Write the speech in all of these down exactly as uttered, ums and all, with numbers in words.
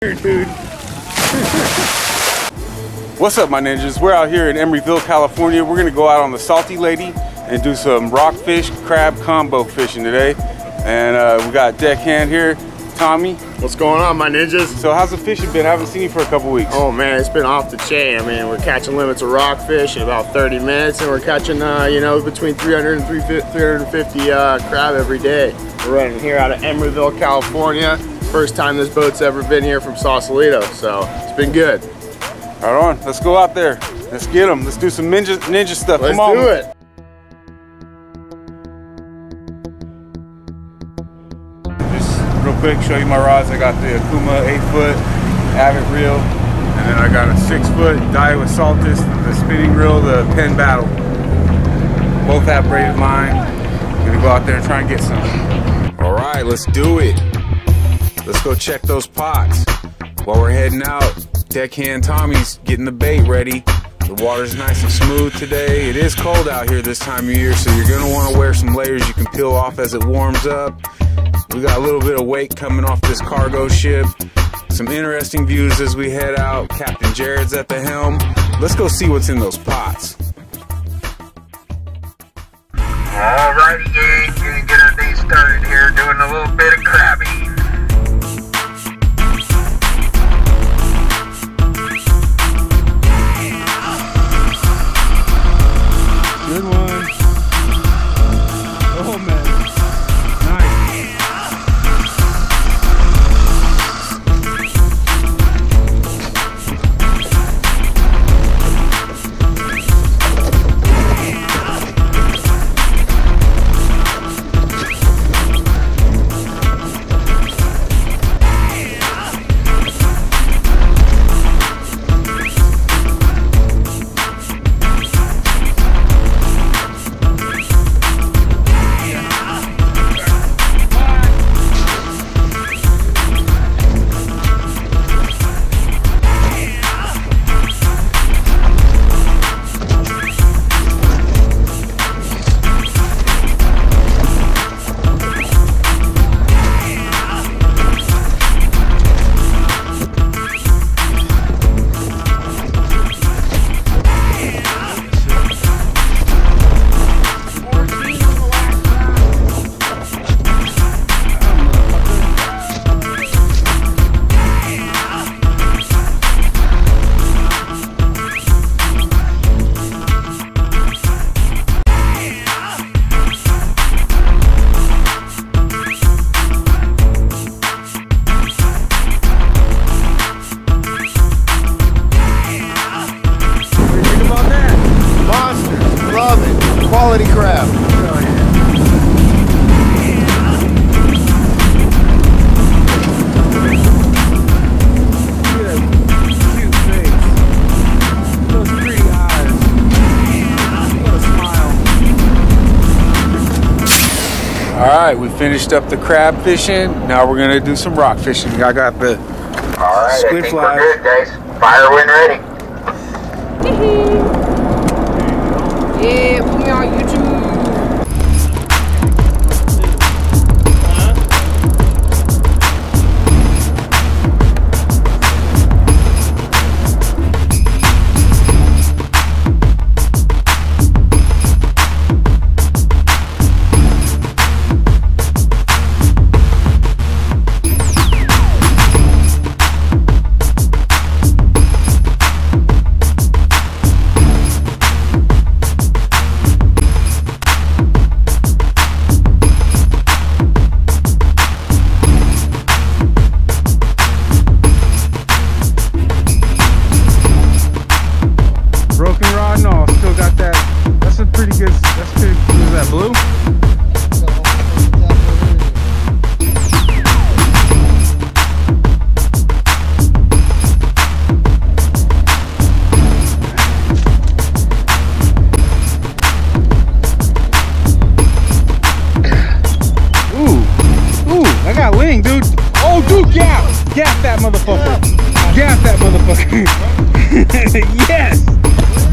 Here, dude. What's up, my ninjas? We're out here in Emeryville, California. We're gonna go out on the Salty Lady and do some rockfish crab combo fishing today. And uh, we got deckhand here, Tommy. What's going on, my ninjas? So how's the fishing been? I haven't seen you for a couple weeks. Oh man, it's been off the chain. I mean, we're catching limits of rockfish in about thirty minutes, and we're catching, uh, you know, between three hundred and three fifty uh, crab every day. We're running here out of Emeryville, California. First time this boat's ever been here from Sausalito, so it's been good. Right on, let's go out there. Let's get them. Let's do some ninja, ninja stuff. Let's Come on. do it. Just real quick, show you my rods. I got the Akuma eight foot, Avid reel, and then I got a six foot Daiwa Saltis, the spinning reel, the Penn Battle. Both have braided line. I'm gonna go out there and try and get some. All right, let's do it. Let's go check those pots. While we're heading out, deckhand Tommy's getting the bait ready. The water's nice and smooth today. It is cold out here this time of year, so you're gonna wanna wear some layers you can peel off as it warms up. We got a little bit of weight coming off this cargo ship. Some interesting views as we head out. Captain Jared's at the helm. Let's go see what's in those pots. Alrighty, gang, gonna get our day started here, doing a little bit of crabbing. Good one. Oh man. Quality crab. Oh, yeah. Alright, we finished up the crab fishing. Now we're gonna do some rock fishing. I got the Alright, squid I think fly. We're good, guys. Fire when ready. Yeah, put me on YouTube. Gaff that motherfucker! Gaff that motherfucker! Yes!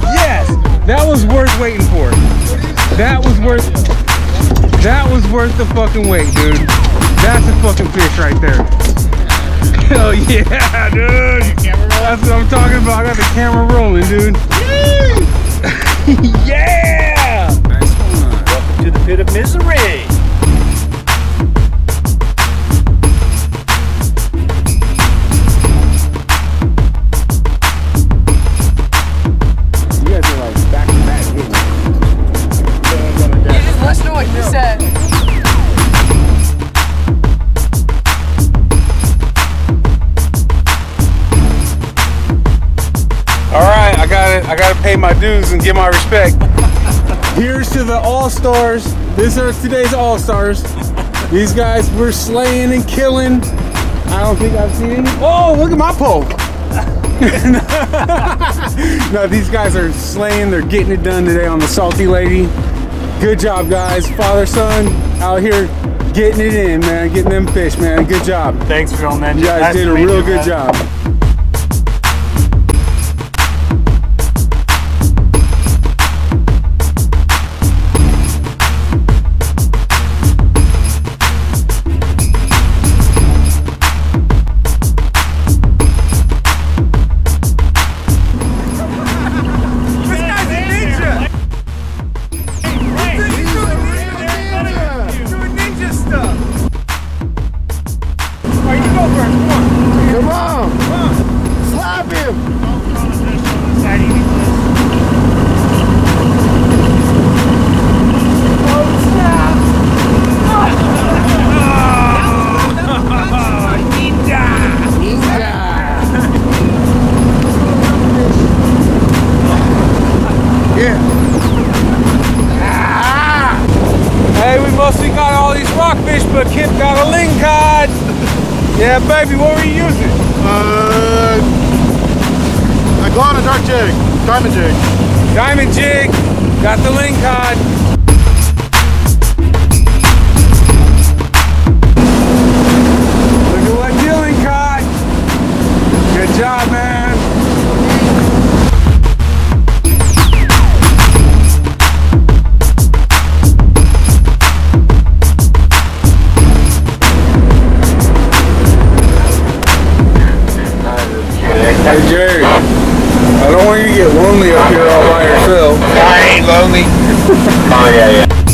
Yes! That was worth waiting for. That was worth That was worth the fucking wait, dude. That's a fucking fish right there. Hell yeah, dude. That's what I'm talking about. I got the camera rolling, dude. Yeah! Nice one. Welcome to the pit of misery. I gotta pay my dues and give my respect. Here's to the all-stars. This is today's all-stars. These guys were slaying and killing. I don't think I've seen any. Oh, look at my pole. No, these guys are slaying. They're getting it done today on the Salty Lady. Good job, guys. Father, son, out here getting it in, man. Getting them fish, man. Good job. Thanks, Phil, man. You guys nice did a real you, good man. job. Yeah, baby, what were you using? Uh, I go on a dark jig, diamond jig. Diamond jig, got the ling cod. Look at what you ling cod. Good job, man. Hey Jerry, I don't want you to get lonely up here all by yourself. I ain't lonely. Oh yeah, yeah.